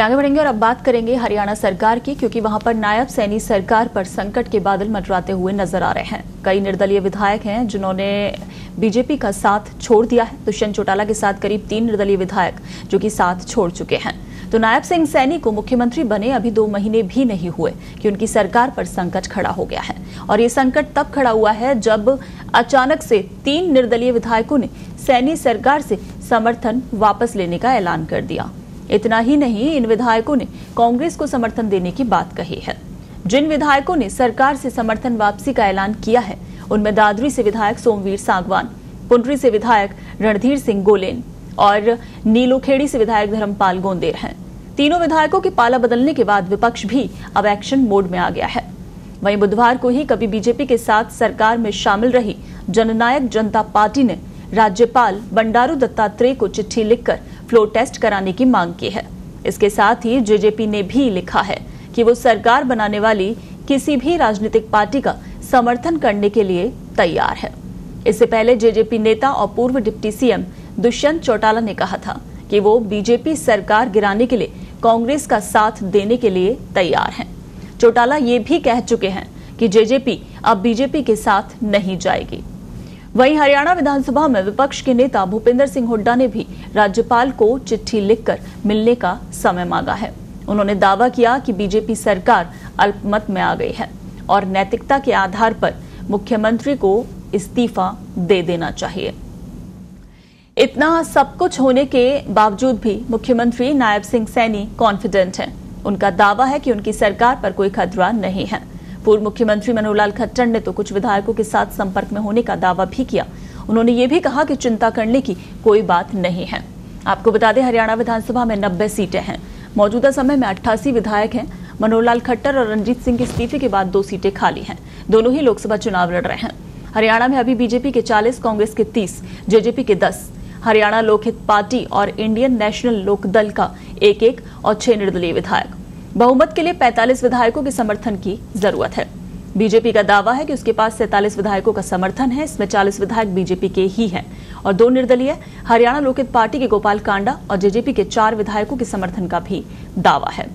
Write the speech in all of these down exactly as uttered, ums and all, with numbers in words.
आगे बढ़ेंगे और अब बात करेंगे हरियाणा सरकार की, क्योंकि वहां पर नायब सैनी सरकार पर संकट के बादल मंडराते हुए नजर आ रहे हैं। कई निर्दलीय विधायक हैं जिन्होंने बीजेपी का साथ छोड़ दिया है। दुष्यंत चौटाला के साथ करीब तीन निर्दलीय विधायक जो कि साथ छोड़ चुके हैं। तो नायब सिंह सैनी को मुख्यमंत्री बने अभी दो महीने भी नहीं हुए कि उनकी सरकार पर संकट खड़ा हो गया है। और ये संकट तब खड़ा हुआ है जब अचानक से तीन निर्दलीय विधायकों ने सैनी सरकार से समर्थन वापस लेने का ऐलान कर दिया। इतना ही नहीं, इन विधायकों ने कांग्रेस को समर्थन देने की बात कही है। जिन विधायकों ने सरकार से समर्थन वापसी का ऐलान किया है उनमें दादरी से विधायक सोमवीर सांगवान, पुंडरी से विधायक रणधीर सिंह गोलेन और नीलोखेड़ी से विधायक धर्मपाल गोंदेर हैं। तीनों विधायकों के पाला बदलने के बाद विपक्ष भी अब एक्शन मोड में आ गया है। वहीं बुधवार को ही कभी बीजेपी के साथ सरकार में शामिल रही जननायक जनता पार्टी ने राज्यपाल भंडारू दत्तात्रेय को चिट्ठी लिखकर फ्लोर टेस्ट कराने की मांग की है। इसके साथ ही जेजेपी ने भी लिखा है कि वो सरकार बनाने वाली किसी भी राजनीतिक पार्टी का समर्थन करने के लिए तैयार है। इससे पहले जेजेपी नेता और पूर्व डिप्टी सीएम दुष्यंत चौटाला ने कहा था कि वो बीजेपी सरकार गिराने के लिए कांग्रेस का साथ देने के लिए तैयार हैं। चौटाला ये भी कह चुके हैं कि जेजेपी अब बीजेपी के साथ नहीं जाएगी। वहीं हरियाणा विधानसभा में विपक्ष के नेता भूपेंद्र सिंह हुड्डा ने भी राज्यपाल को चिट्ठी लिखकर मिलने का समय मांगा है। उन्होंने दावा किया कि बीजेपी सरकार अल्पमत में आ गई है और नैतिकता के आधार पर मुख्यमंत्री को इस्तीफा दे देना चाहिए। इतना सब कुछ होने के बावजूद भी मुख्यमंत्री नायब सिंह सैनी कॉन्फिडेंट हैं। उनका दावा है कि उनकी सरकार पर कोई खतरा नहीं है। पूर्व मुख्यमंत्री मनोहर लाल खट्टर ने तो कुछ विधायकों के साथ संपर्क में होने का दावा भी किया। उन्होंने ये भी कहा कि चिंता करने की कोई बात नहीं है। आपको बता दें, हरियाणा विधानसभा में नब्बे सीटें हैं। मौजूदा समय में अट्ठासी विधायक हैं। मनोहर लाल खट्टर और रंजीत सिंह के इस्तीफे के बाद दो सीटें खाली हैं। दोनों ही लोकसभा चुनाव लड़ रहे हैं। हरियाणा में अभी बीजेपी के चालीस, कांग्रेस के तीस, जेजेपी के दस, हरियाणा लोकहित पार्टी और इंडियन नेशनल लोकदल का एक एक और छह निर्दलीय विधायक। बहुमत के लिए पैंतालीस विधायकों के समर्थन की जरूरत है। बीजेपी का दावा है कि उसके पास सैंतालीस विधायकों का समर्थन है। इसमें चालीस विधायक बीजेपी के ही हैं और दो निर्दलीय। हरियाणा लोकहित पार्टी के गोपाल कांडा और जेजेपी के चार विधायकों के समर्थन का भी दावा है।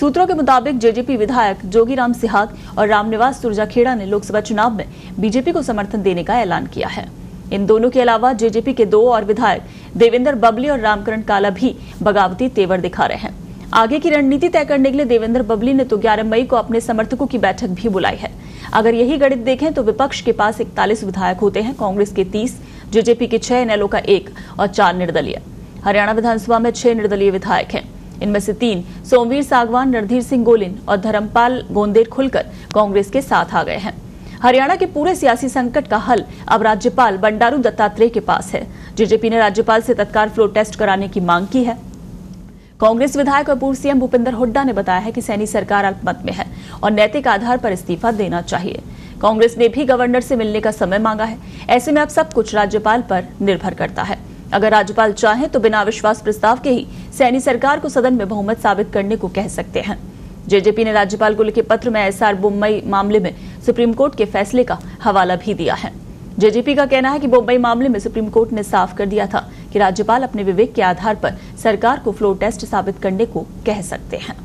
सूत्रों के मुताबिक जेजेपी विधायक जोगी राम सिहाग और रामनिवास तुर्जाखेड़ा ने लोकसभा चुनाव में बीजेपी को समर्थन देने का ऐलान किया है। इन दोनों के अलावा जेजेपी के दो और विधायक देवेंद्र बबली और रामकरण काला भी बगावती तेवर दिखा रहे हैं। आगे की रणनीति तय करने के लिए देवेंद्र बबली ने तो ग्यारह मई को अपने समर्थकों की बैठक भी बुलाई है। अगर यही गणित देखें तो विपक्ष के पास इकतालीस विधायक होते हैं, कांग्रेस के तीस, जेजेपी के छह, एनएलओ का एक और चार निर्दलीय। हरियाणा विधानसभा में छह निर्दलीय विधायक हैं। इनमें से तीन सोमवीर सांगवान, रणधीर सिंह गोलेन और धर्मपाल गोंदेर खुलकर कांग्रेस के साथ आ गए हैं। हरियाणा के पूरे सियासी संकट का हल अब राज्यपाल बंडारू दत्तात्रेय के पास है। जेजेपी ने राज्यपाल से तत्काल फ्लोर टेस्ट कराने की मांग की है। कांग्रेस विधायक और पूर्व सीएम भूपेंद्र हुड्डा ने बताया है कि सैनी सरकार अल्पमत में है और नैतिक आधार पर इस्तीफा देना चाहिए। कांग्रेस ने भी गवर्नर से मिलने का समय मांगा है। ऐसे में अब सब कुछ राज्यपाल पर निर्भर करता है। अगर राज्यपाल चाहे तो बिना अविश्वास प्रस्ताव के ही सैनी सरकार को सदन में बहुमत साबित करने को कह सकते हैं। जेजेपी ने राज्यपाल को लिखे पत्र में एसआर बोम्मई मामले में सुप्रीम कोर्ट के फैसले का हवाला भी दिया है। जेजेपी का कहना है कि बोम्बई मामले में सुप्रीम कोर्ट ने साफ कर दिया था कि राज्यपाल अपने विवेक के आधार पर सरकार को फ्लोर टेस्ट साबित करने को कह सकते हैं।